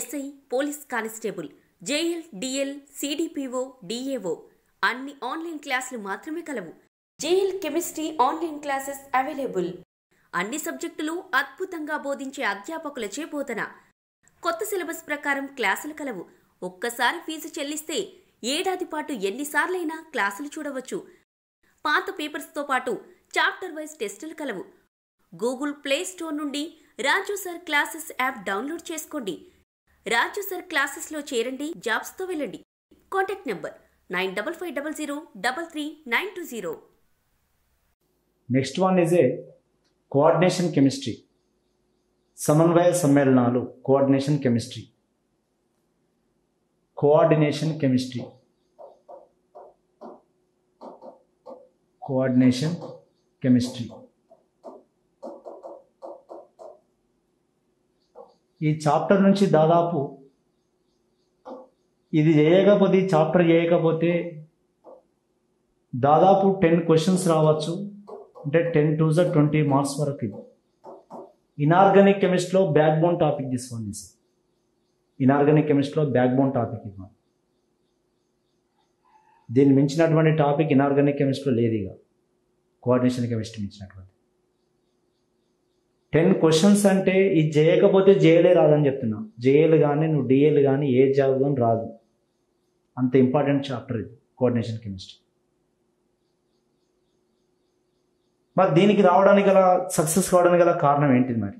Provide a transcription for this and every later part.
SI, Police Constable, JL, DL, CDPO, DAO. Anni online classes maatrame kalavu. JL Chemistry online classes available. Anni subjectulu Atputanga Bodhinche Adya Paklache Botana. Kotta syllabus prakaram classes kalavu. Okkasari fees chelliste ఏడాది పాటు ఎన్నిసార్లైనా క్లాసులు చూడవచ్చు. పాత papers తో పాటు chapter vice టెస్టులు కలవు. Google play store నుండి Raju sir classes app download చేసుకోండి. రాజు సర్ క్లాసెస్ లో చేరండి, జాబ్స్ తో వెళ్ళండి. Contact number 9550033920. Next one is a coordination chemistry. సమన్వయ సమ్మేళనాలు కోఆర్డినేషన్ కెమిస్ట్రీ. Coordination chemistry. ఈ చాప్టర్ నుంచి దాదాపు ఇది చేయకపోతే, ఈ చాప్టర్ చేయకపోతే దాదాపు 10 questions రావచ్చు. అంటే 10 to 20 marks వరకు. ఇనార్గానిక్ కెమిస్ట్రీలో backbone topic this one is. Inorganic కెమిస్ట్రీలో బ్యాక్ బోన్ టాపిక్ ఇది. దీన్ని మించినటువంటి టాపిక్ ఇనార్గానిక్ కెమిస్ట్రీలో లేదు. ఇక కోఆర్డినేషన్ కెమిస్ట్రీ మించినటువంటి 10 questions అంటే ఇది చేయకపోతే జేఏలే రాదని చెప్తున్నా. జేఏలు కానీ నువ్వు డిఏలు కానీ ఏ జాబ్ కానీ రాదు. అంత ఇంపార్టెంట్ చాప్టర్ ఇది కోఆర్డినేషన్ కెమిస్ట్రీ. మరి దీనికి రావడానికి గల, సక్సెస్ కావడానికి గల కారణం ఏంటిది? మరి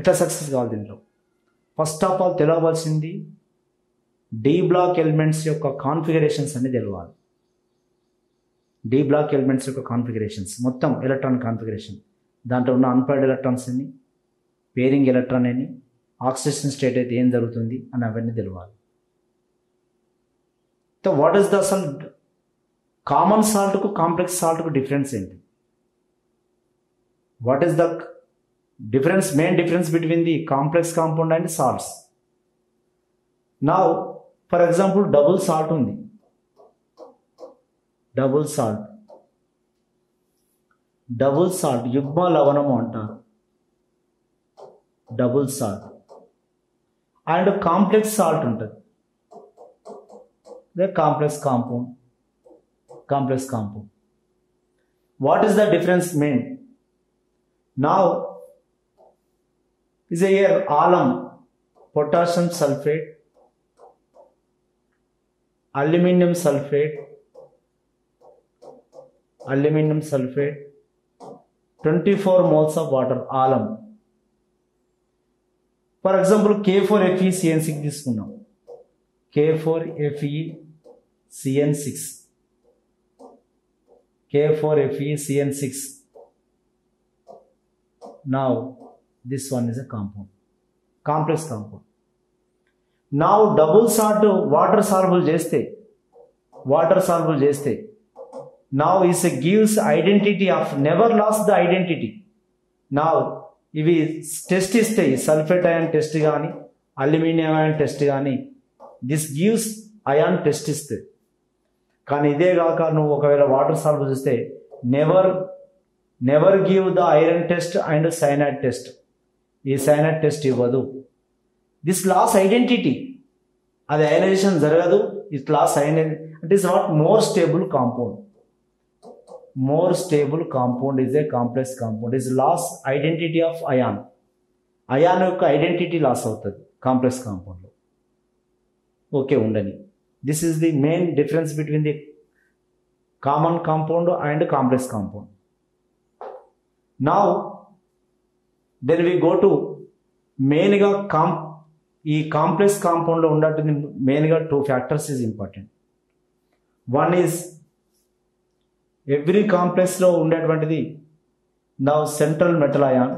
ఎట్లా సక్సెస్ కావాలి? దీంట్లో ఫస్ట్ ఆఫ్ ఆల్ తెలవాల్సింది డి బ్లాక్ ఎలిమెంట్స్ యొక్క కాన్ఫిగరేషన్స్ అన్ని తెలవాలి. డి బ్లాక్ ఎలిమెంట్స్ యొక్క కాన్ఫిగరేషన్స్, మొత్తం ఎలక్ట్రాన్ కాన్ఫిగరేషన్, దాంట్లో ఉన్న అన్పైర్డ్ ఎలక్ట్రాన్స్ అని, పేరింగ్ ఎలక్ట్రాన్ అని, ఆక్సిడేషన్ స్టేట్ అయితే ఏం జరుగుతుంది అని అవన్నీ తెలవాలి. వాట్ ఈస్ ద అసలు కామన్ సాల్ట్కు కాంప్లెక్స్ సాల్ట్కు డిఫరెన్స్ ఏంటి? What is the difference, main difference between the complex compound and salts. Now for example double salt undi, double salt yugma lavanam antaru. Double salt and complex salt untadi, the complex compound. What is the difference main? Now is here alum, potassium sulfate, aluminium sulfate, 24 moles of water, alum. For example, K4Fe(CN)6 తీసుకున్నాం. K4Fe(CN)6. Now this one is a compound, complex compound. Now double salt water soluble chesthe now is a gives identity of, never lost the identity. Now ivi test isthe, sulfate ion test gaani aluminium ion test gaani, this gives ion test isthe. Kaani ide gaaka nu okavela water soluble chesthe never give the iron test and cyanide test. ఈ cyanide test ఇవ్వదు. This loss identity, అది ionisation జరగదు. It loss ionize, it is not more stable compound is a complex compound. Is loss identity of ion యొక్క identity loss అవుతుంది complex కాంపౌండ్లో. Okay ఉండని. This is the main difference between the common compound and complex compound. Now then we go to main ga ee complex compound lo undattundi main ga 2 factors is important. One is every complex lo undattundi now central metal ion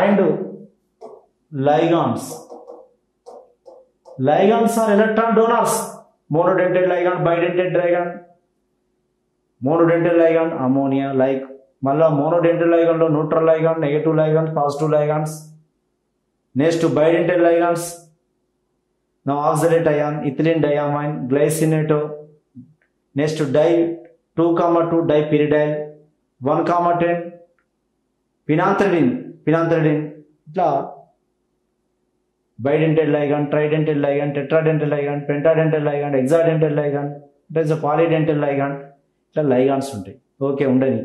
and ligands are electron donors. Monodentate ligand, ammonia, like malla monodentate ligand lo neutral ligand, negative ligand, positive ligands. Next to bidentate ligands, now oxalate ion, ethylene diamine, glycinate. Next to 2,2 dipyridine, 1,10 phenanthroline itla bidentate ligand, tridentate ligand, tetradentate ligand, pentadentate ligand, hexadentate ligand, that is a polydentate ligand, itla ligands untai. Okay, undani.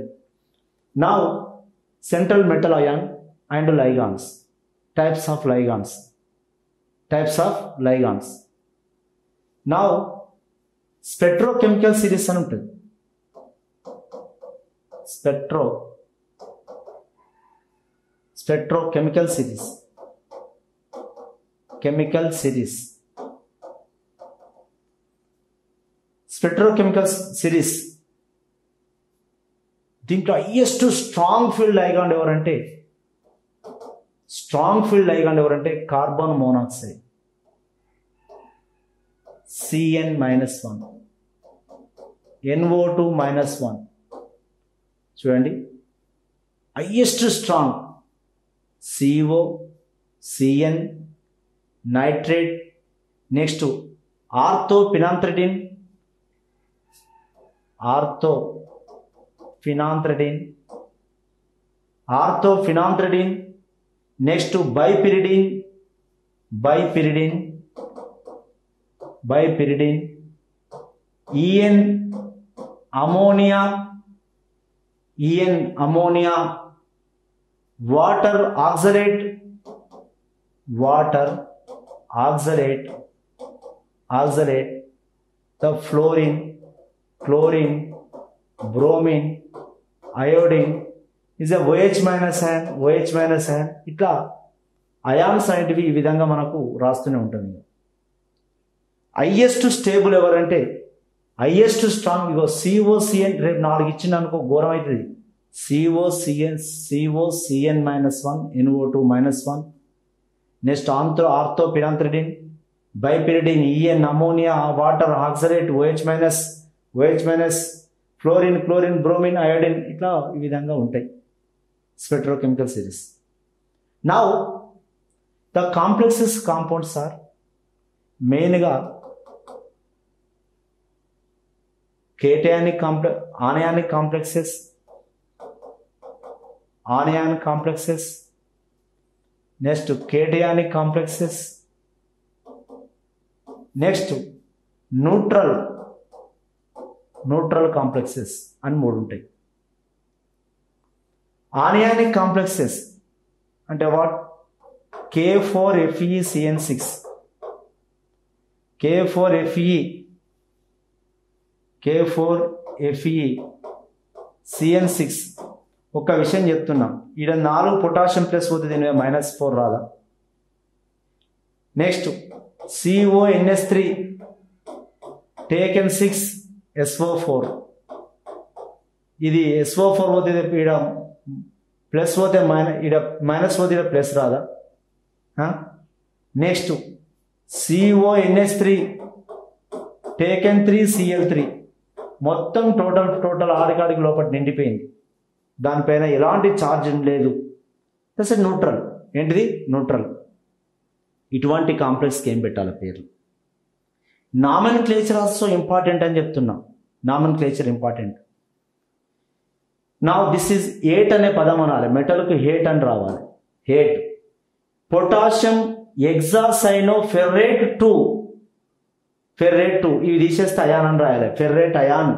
Now central metal ion and ligands, types of ligands, types of ligands. Now spectrochemical series anunte, spectrochemical series, chemical series, spectrochemical series. దీంట్లో highest strong field ligand ఎవరంటే, strong field ligand ఎవరంటే carbon monoxide CN-1, NO2-1. చూడండి highest strong CO, CN, nitrate, next ortho phenanthridine, ortho phenanthridine, orthophenanthridine, next to bipyridine, EN ammonia, water oxalate, the fluorine, chlorine, bromine, iodine is a OH minus ion. Itla ions అనేటివి ఈ విధంగా మనకు రాస్తూనే ఉంటుంది. Highest stable ఎవరంటే, highest strong ఇగో COCN. రేపు 4 ఇచ్చిన అనుకో ఘోరం అవుతుంది. COCN-1, NO2-1, next ortho phenanthridine, bipyridine, EN ammonia, water oxalate, OH-, fluorine, chlorine, bromine, iodine, ఇట్లా ఈ విధంగా ఉంటాయి spectrochemical series. Now the complexes compounds are మెయిన్గా cationic complex, anionic complexes, next cationic complexes, next neutral complexes అని 3 ఉంటాయి. Anionic complexes అంటే what? K4Fe(CN)6, K4Fe(CN)6. ఒక విషయం చెప్తున్నాం, ఇక్కడ 4 పొటాషియం ప్లస్ అవుతుంది, దీనివే -4 రాదా? నెక్స్ట్ CONS3 taken 6 SO4, ఇది SO4 పోతే ఇక్కడ ప్లస్ పోతే ఇక్కడ మైనస్ పోతే ఇక్కడ ప్లస్ రాదా? నెక్స్ట్ CONS3 టేకెన్ 3 Cl3, మొత్తం టోటల్ ఆడికాడికి లోపల నిండిపోయింది, దానిపైన ఎలాంటి ఛార్జ్ లేదు. That's neutral. ఏంటిది? న్యూట్రల్. ఇటువంటి కాంప్లెక్స్కి ఏం పెట్టాలి పేరు? నామన్ క్లేచర్ ఆల్సో ఇంపార్టెంట్ అని చెప్తున్నాం. Nomenclature important. నా దిస్ ఈజ్ 8 అనే పదం అనాలి, మెటల్కు 8 అని రావాలి. 8 పొటాషియం ఎగ్జాసైనో ఫెర్రేట్ 2, ఇవి తీసేస్తే అయాన్ అని రాయాలి, ఫెర్రేట్ అయాన్,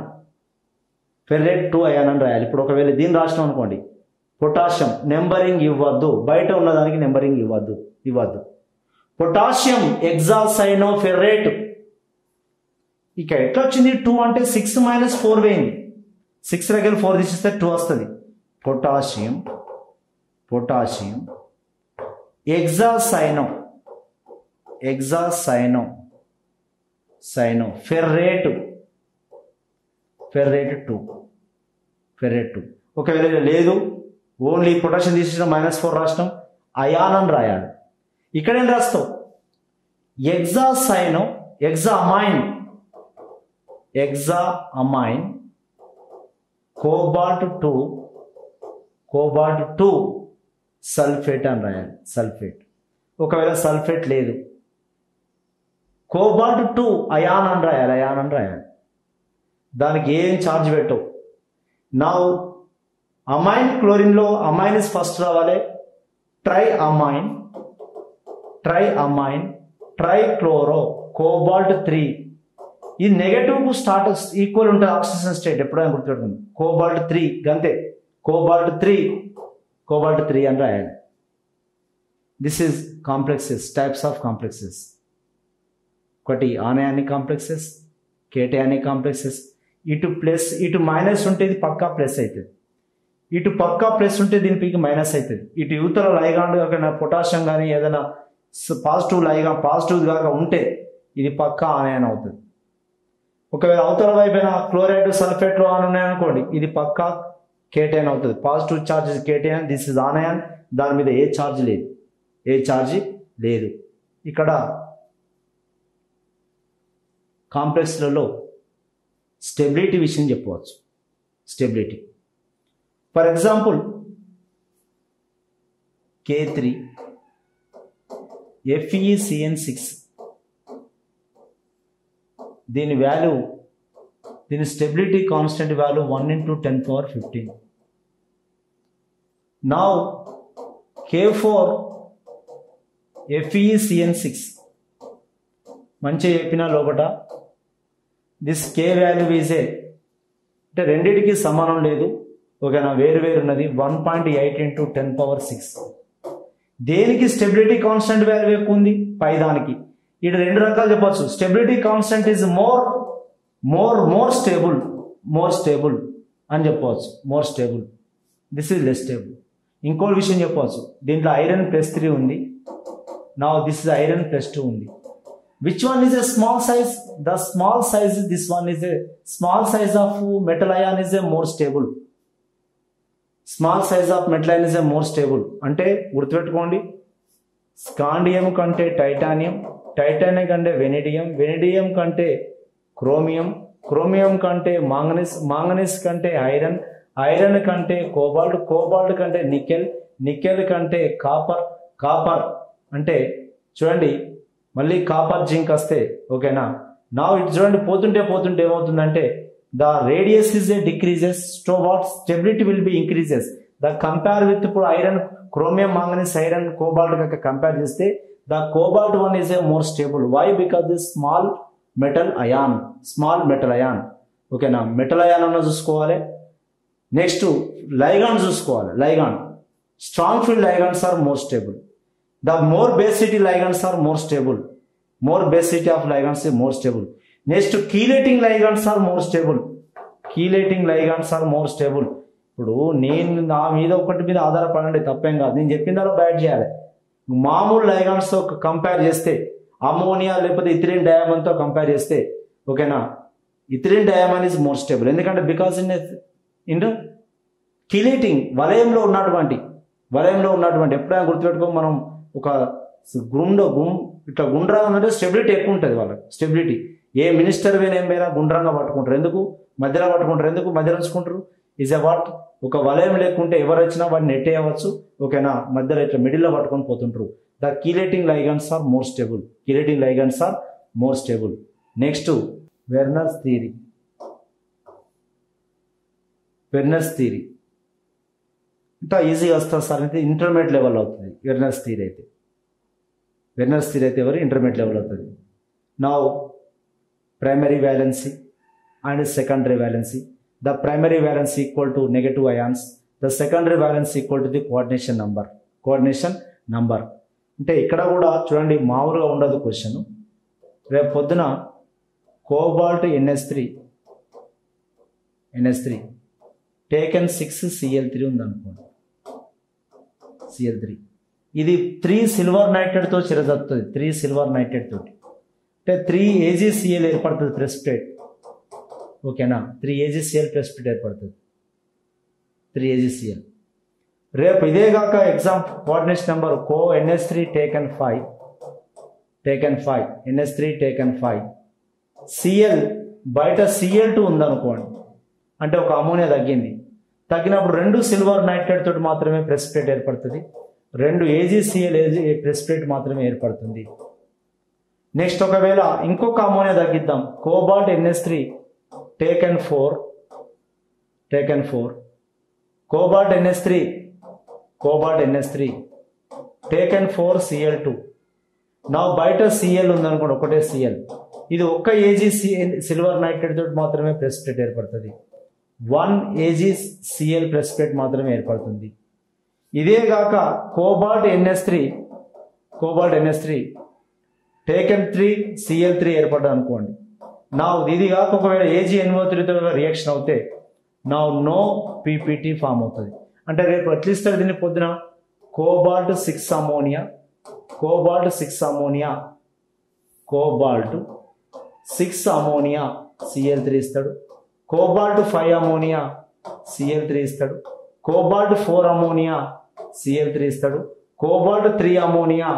ఫెర్రేట్ 2 అయాన్ అని రాయాలి. ఇప్పుడు ఒకవేళ దీన్ని రాసినాం అనుకోండి, పొటాషియం నెంబరింగ్ ఇవ్వద్దు, బయట ఉన్నదానికి నెంబరింగ్ ఇవ్వద్దు. పొటాషియం ఎగ్జాసైనో ఫెర్రేట్, ఇక ఎట్లా వచ్చింది? 2 అంటే 6 - 4 వేయింది, 6 దగ్గర 4 తీసిస్తే 2 వస్తుంది. Potassium ఎగ్జాసైనో ferrate ferrate 2. ఒకవేళ లేదు, ఓన్లీ పొటాషియం తీసిన -4 రాసినాం, అయానం రాయాలి. ఇక్కడేం రాస్తావు? ఎగ్జాసైనో ఎగ్జామైన్, కోబాల్ట్ 2 సల్ఫేట్ అని రాయాలి, సల్ఫేట్. ఒకవేళ సల్ఫేట్ లేదు, కోబాల్ట్ 2 అయాన్ అని రాయాలి, దానికి ఏం ఛార్జ్ పెట్టవు. Now amine chlorine lo amine is first ravale, triamine, triamine, trichloro, cobalt 3. This negative ku start equal unta oxidation state eppudu gurtukondi cobalt 3 gante cobalt 3 cobalt 3 and iron. This is complexes, types of complexes. Koti anionic complexes, cationic complexes. It plus it minus unte idi pakka plus aitadi. ఇటు పక్కా plus ఉంటే దీని పైకి minus అవుతుంది. ఇటు యువతల ligand కాకుండా potassium కానీ ఏదైనా పాజిటివ్ లైగా పాజిటివ్ కాక ఉంటే ఇది పక్కా ఆనయాన్ అవుతుంది. ఒకవేళ అవతల వైపున క్లోరైడ్ సల్ఫేట్ ఆన్ ఉన్నాయనుకోండి ఇది పక్కా కేటయాన్ అవుతుంది. Positive charge cation, this is anion, దాని మీద ఏ ఛార్జ్ లేదు, ఏ ఛార్జ్ లేదు. ఇక్కడ కాంప్లెక్స్లలో స్టెబిలిటీ విషయం చెప్పవచ్చు. Stability for example K3 Fe(CN)6, దీని వాల్యూ, దీని stability constant value 1 × 10⁵. now K4 Fe(CN)6, మంచి చెప్పిన లోపట this K value is a, అంటే రెండిటికి సమానం లేదు, ఓకేనా, వేరు వేరు ఉన్నది. 1.8 × 10⁶. దేనికి స్టెబిలిటీ కాన్స్టెంట్ వాల్యూ ఎక్కువ ఉంది? పైదానికి. ఇటు రెండు రకాలు చెప్పచ్చు. Stability constant is more more more stable, more stable అని చెప్పవచ్చు. More stable, this is less stable. ఇంకో విషయం చెప్పవచ్చు, దీంట్లో ఐరన్ +3 ఉంది, నా దిస్ ఇస్ ఐరన్ +2 ఉంది. which one is a small size? The small size, this one is a small size of metal ion is a more stable. Small size of metal is a more stable. అంటే గుర్తుపెట్టుకోండి, scandium కంటే titanium, titanium కంటే vanadium, vanadium కంటే chromium, chromium కంటే manganese, manganese కంటే iron, iron కంటే cobalt, cobalt కంటే nickel, nickel కంటే కాపర్, కాపర్ అంటే చూడండి మళ్ళీ కాపర్ జింక్ వస్తే, ఓకేనా. నా ఇటు చూడండి పోతుంటే పోతుంటే ఏమవుతుందంటే the radius is a decreases, so what stability will be increases. The compare with iron, chromium, manganese, iron, cobalt ka compare cheste the cobalt one is a more stable. Why? Because this small metal ion, small metal ion, okay na. metal ion anna chusukovali. next to ligand chusukovali. ligand, strong free ligands are more stable. the more basicity ligands are more stable, more basicity of ligands is more stable. Next chelating ligands are more stable, chelating ligands are more stable. ఇప్పుడు నేను నా మీద ఒకటి మీద ఆధారపడండి తప్పేం కాదు, నేను చెప్పిన దానిలో బయట చేయాలి. మామూలు లైగాన్స్తో కంపేర్ చేస్తే అమోనియా లేకపోతే ఇథిలీన్ డయామైన్తో కంపేర్ చేస్తే, ఓకేనా, ethylene diamine is more stable. ఎందుకంటే బికాస్ ఇన్ ఇన్ కీలేటింగ్ వలయంలో ఉన్నటువంటి, వలయంలో ఉన్నటువంటి, ఎప్పుడైనా గుర్తుపెట్టుకో మనం ఒక ఇట్లా గుండ్రా ఉందంటే స్టెబిలిటీ ఎక్కువ ఉంటుంది వాళ్ళకి. స్టెబిలిటీ ఏ మినిస్టర్ వేరే ఏం వేరే గుండ్రంగా పట్టుకుంటారు, ఎందుకు మధ్యలో పట్టుకుంటారు, ఎందుకు మధ్యలో ఉంచుకుంటారు. ఈజ్ అబౌట్ ఒక వలయం లేకుంటే ఎవరు వచ్చినా వాడిని నెట్టేయవచ్చు, ఓకేనా. మధ్యలో ఇట్లా మిడిల్లో పట్టుకొని పోతుంటారు. The chelating ligands are more stable, chelating ligands are more stable. Next Werner's theory, Werner's theory ఇంత ఈజీగా వస్తుంది సార్ అయితే ఇంటర్మీడియట్ లెవెల్ అవుతుంది. వెర్నర్స్ థియరీ అయితే, వెర్నర్స్ థియరీ అయితే ఎవరు ఇంటర్మీడియట్ లెవెల్ అవుతుంది. Now primary valency and secondary valency. The primary valency equal to negative ions, the secondary valency equal to the coordination number, coordination number. అంటే ఇక్కడ కూడా చూడండి మామూలుగా ఉండదు క్వశ్చన్. రేపు పొద్దున కోబాల్ట్ NH3 టేకెన్ 6 Cl3 ఉందనుకోండి, Cl3 ఇది 3 సిల్వర్ నైట్రేట్తో చిరజాతుంది, 3 సిల్వర్ నైట్రేట్ తోటి అంటే 3 AgCl ఏర్పడుతుంది ప్రెసిపిటేట్, ఓకేనా. 3 AgCl ప్రెసిపిటేట్ ఏర్పడుతుంది, 3 AgCl. రేపు ఇదే కాక ఎగ్జామ్ కోఆర్డినేషన్ నెంబర్ కో NH3 taken 5 NH3 taken 5, Cl బయట Cl2 ఉందనుకోండి, అంటే ఒక అమోనియా తగ్గింది. తగ్గినప్పుడు 2 సిల్వర్ నైట్రేట్ తోటి మాత్రమే ప్రెసిపిటేట్ ఏర్పడుతుంది, 2 AgCl ప్రెసిపిటేట్ మాత్రమే ఏర్పడుతుంది. నెక్స్ట్ ఒకవేళ ఇంకొక అమోనియా తగ్గిద్దాం, cobalt NH3 taken 4 Cobalt NS3, cobalt NS3, taken 4 Cl2. Now bite Cl undanukona okate Cl. Idu okka Ag silver nitrate tho maatrame precipitate erpadtadi. 1 Ag Cl precipitate maatrame erpadtundi. Ide gaaka cobalt NS3 taken 3 Cl3 erpada anukondi. Now idi gaaka okavela AgNO3 tho reaction avute now no PPT form avutadi. Ante repu at least adini poduna cobalt 6 ammonia, cobalt 6 ammonia, cobalt 6 ammonia Cl3 istadu, cobalt 5 ammonia Cl3 istadu, cobalt 4 ammonia Cl3 istadu, cobalt 3 ammonia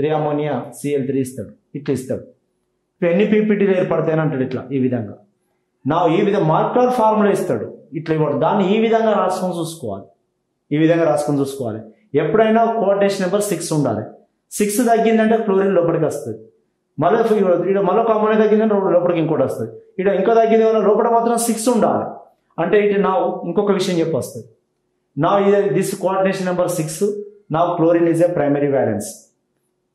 Cl3 istadu. It is the any PPT layer padtane antadu itla ee vidhanga. Now ee vidha marker formula istadu itla ivadu dani ee vidhanga rasukoni chusukovali, ee vidhanga rasukoni chusukovali. ఎప్పుడైనా coordination number 6 ఉండాలి. 6 తగ్గిందంటే chlorine లోపలికి వస్తుంది. మళ్ళీ ఇక్కడ మళ్ళీ కాంబోనే తగ్గిందంటే లోపలికి ఇంకోటి వస్తుంది. ఇక్కడ ఇంకా తగ్గింది ఏమన్నా లోపల మాత్రం 6 ఉండాలి. అంటే ఇటు నా ఇంకొక విషయం చెప్పొస్తుంది. నా దిస్ కోఆర్డినేషన్ నెంబర్ 6, నా chlorine is a primary valence.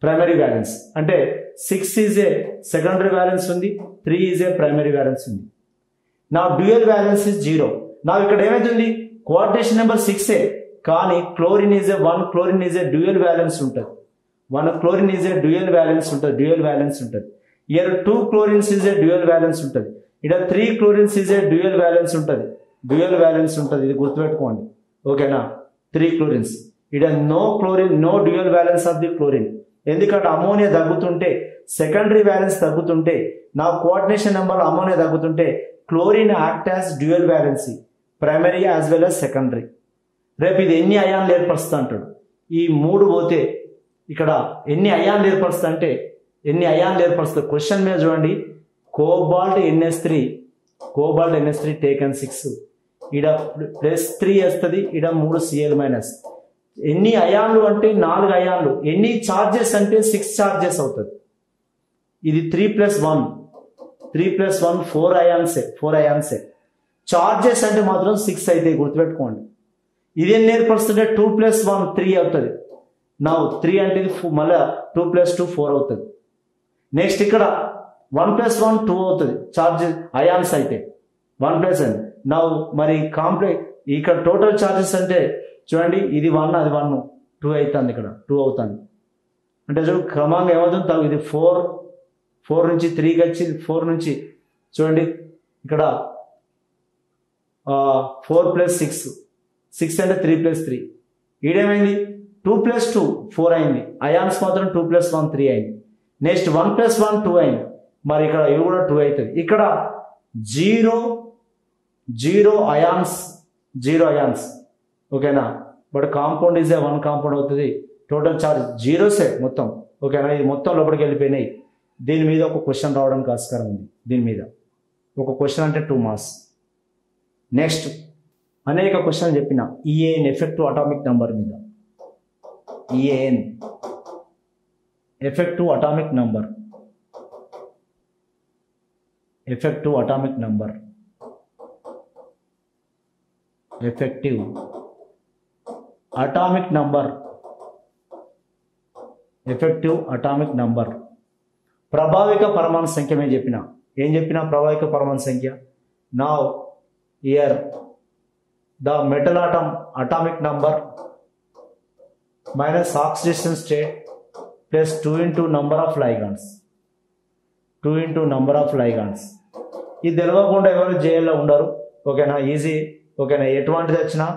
Primary valence అంటే 6 ఈజ్ ఏ సెకండరీ వాలెన్స్ ఉంది, 3 ఈజ్ ఏ ప్రైమరీ వాలెన్స్ ఉంది. నా డ్యూయల్ వాలెన్స్ ఈజ్ 0. నా ఇక్కడ ఏమవుతుంది కోఆర్డినేషన్ నెంబర్ 6 ఏ కానీ chlorine is a dual balance ఉంటుంది. ఇక్కడ 2 chlorines is a dual balance ఉంటుంది. ఇక్కడ 3 chlorines is a dual balance ఉంటుంది. ఇది గుర్తుపెట్టుకోండి, ఓకేనా? 3 క్లోరిన్స్. ఇక్కడ no dual balance of the chlorine. ఎందుకంటే అమోనియా తగ్గుతుంటే సెకండరీ బ్యాలెన్స్ తగ్గుతుంటే నా కోఆర్డినేషన్ నెంబర్ అమోనియా తగ్గుతుంటే chlorine act as dual balance, primary as well as secondary. రేపు ఇది ఎన్ని అయాన్లు ఏర్పరుస్తా అంటాడు. ఈ 3 పోతే ఇక్కడ ఎన్ని అయాన్లు ఏర్పరుస్తా క్వశ్చన్ మీద చూడండి. కోబాల్ట్ ఎన్ఎస్ త్రీ టేకన్ 6, ఇడ +3 వస్తుంది, ఇడ 3 Cl-. ఎన్ని అయాన్లు అంటే 4 అయాన్లు. ఎన్ని చార్జెస్ అంటే 6 చార్జెస్ అవుతుంది. ఇది 3+1 4 అయాన్సే. చార్జెస్ అంటే మాత్రం 6 అయితే గుర్తుపెట్టుకోండి. ఇది ఎన్ని ఏర్పరుస్తుంటే 2+1 3 అవుతుంది. నా 3 అంటే మళ్ళీ 2+2 4 అవుతుంది. నెక్స్ట్ ఇక్కడ 1+1 2 అవుతుంది. చార్జెస్ అయాన్స్ అయితే 1+1. నా మరి కాంప్లెక్స్ ఇక్కడ టోటల్ చార్జెస్ అంటే చూడండి ఇది 1, అది 1 2 అవుతుంది. ఇక్కడ 2 అవుతుంది అంటే చూడండి క్రమంగా ఏమవుతుంది ఇది 4 నుంచి 3కి వచ్చి 4 నుంచి చూడండి ఇక్కడ 4+6 అంటే 3+3. ఈడేమైంది 2+2 4 అయింది. అయాన్స్ మాత్రం 2+1 3 అయింది. నెక్స్ట్ 1+1 2 అయింది. మరి ఇక్కడ ఇవి కూడా 2 అవుతుంది. ఇక్కడ 0 అయాన్స్, ఓకేనా? But compound is a 1 compound అవుతుంది. టోటల్ చార్జ్ 0 సెట్ మొత్తం, ఓకేనా? ఇది మొత్తం లోపలికి వెళ్ళిపోయినాయి. దీని మీద ఒక క్వశ్చన్ రావడానికి ఆస్కారం ఉంది. దీని మీద ఒక క్వశ్చన్ అంటే 2 మార్క్స్. నెక్స్ట్ అనేక క్వశ్చన్ చెప్పిన ఈఏఎన్ ఎఫెక్టివ్ అటామిక్ నంబర్ మీద, ఎఫెక్టివ్ అటామిక్ నంబర్ ప్రభావిక పరమాణు సంఖ్య మీద చెప్పిన ప్రభావిక పరమాణు సంఖ్య. Now here the metal atom atomic number minus oxidation state plus 2 into number of ligands. ఇది తెలియకుండా ఎవరు జైల్లో ఉండరు, ఓకేనా? ఈజీ, ఓకేనా? ఎటువంటిది వచ్చినా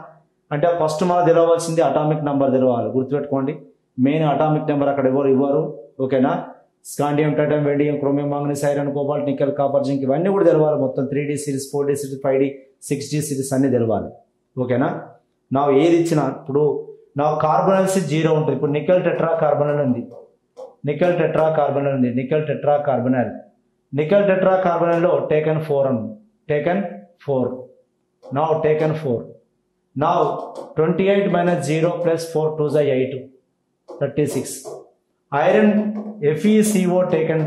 అంటే ఫస్ట్ మనకు తెలియవలసింది అటామిక్ నెంబర్ తెలియాలి. గుర్తుపెట్టుకోండి, మెయిన్ అటామిక్ నెంబర్ అక్కడ ఇవ్వరు, ఓకేనా? Scandium, titan, vanadium, chromium, manganese, iron, cobalt, nickel, copper, zinc ఇవన్నీ కూడా తెలియాలి. మొత్తం 3D series 4D series 5D 6D series అన్నీ తెలియాలి, ఓకేనా? నా ఏది ఇచ్చిన ఇప్పుడు నా కార్బనల్స్ 0 ఉంటుంది. ఇప్పుడు నికెల్ టెట్రాకార్బొనైల్లో టేకన్ 4. నా 28 - 0 + 4 = 8, 36. Iron FeCO taken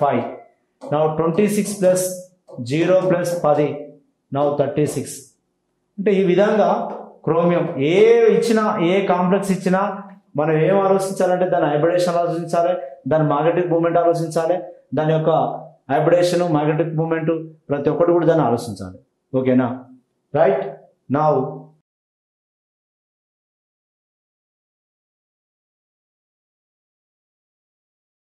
5. Now 26 + 0 + 10 now 36. అంటే ఈ విధంగా chromium ఏ ఇచ్చినా ఏ కాంప్లెక్స్ ఇచ్చినా మనం ఏం ఆలోచించాలంటే దాని హైబ్రిడేషన్ ఆలోచించాలి, దాని మ్యాగ్నెటిక్ మూమెంట్ ఆలోచించాలి, దాని యొక్క హైబ్రిడేషన్ మ్యాగ్నెటిక్ మూమెంట్ ప్రతి ఒక్కటి కూడా దాన్ని ఆలోచించాలి. ఓకేనా? రైట్. నౌ